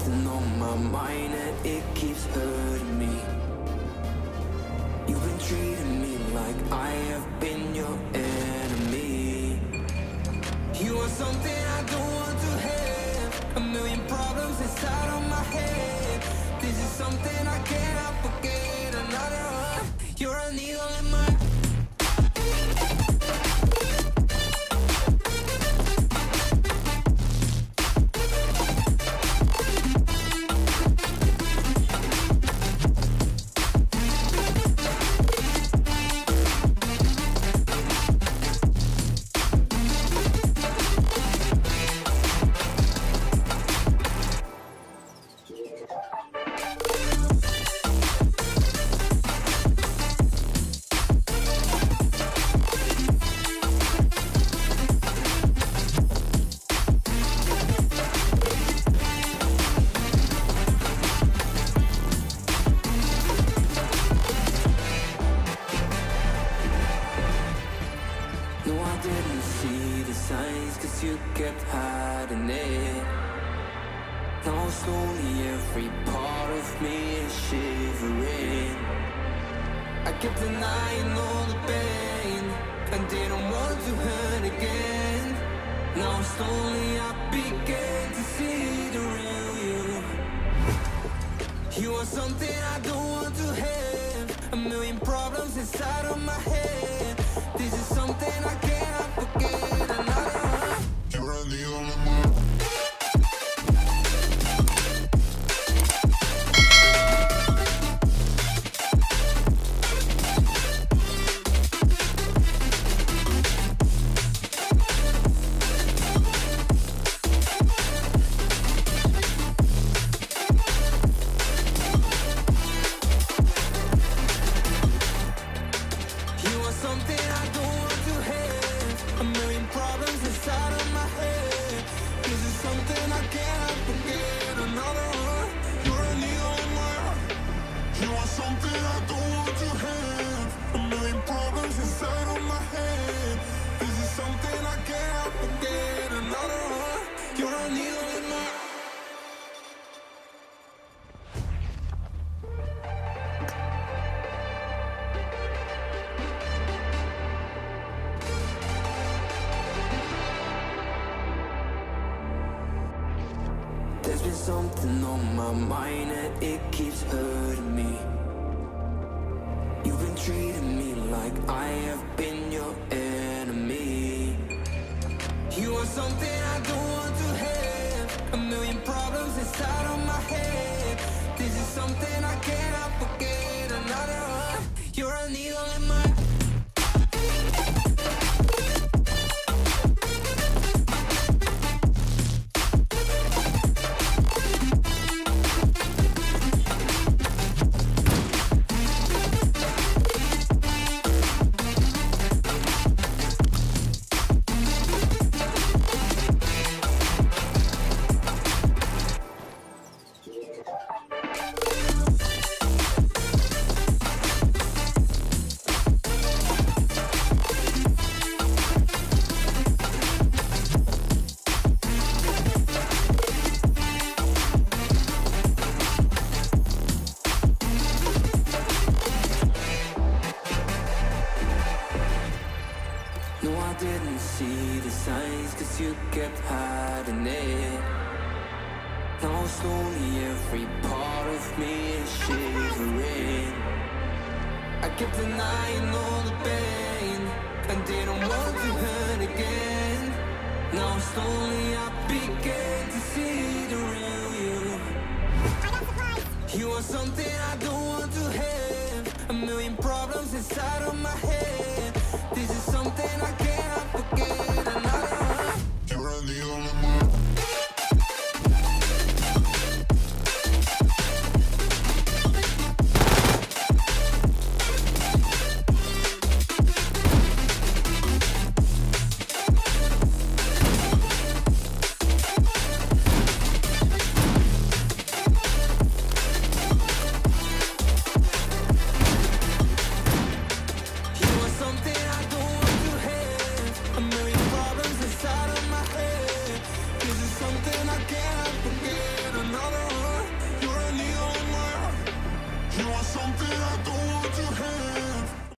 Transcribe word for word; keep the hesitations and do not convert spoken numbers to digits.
something on my mind and it keeps hurting me. You've been treating me like I have been your enemy. You are something I don't want to have. A million problems inside of my head. This is something I cannot forget. Another one, you're a needle in my something on my mind and it keeps hurting me. You've been treating me like I have been your enemy. You are something I don't want to have. A million problems inside of my head. This is something I cannot forget. Another one, you're a needle in my inside of my head. This is something I can't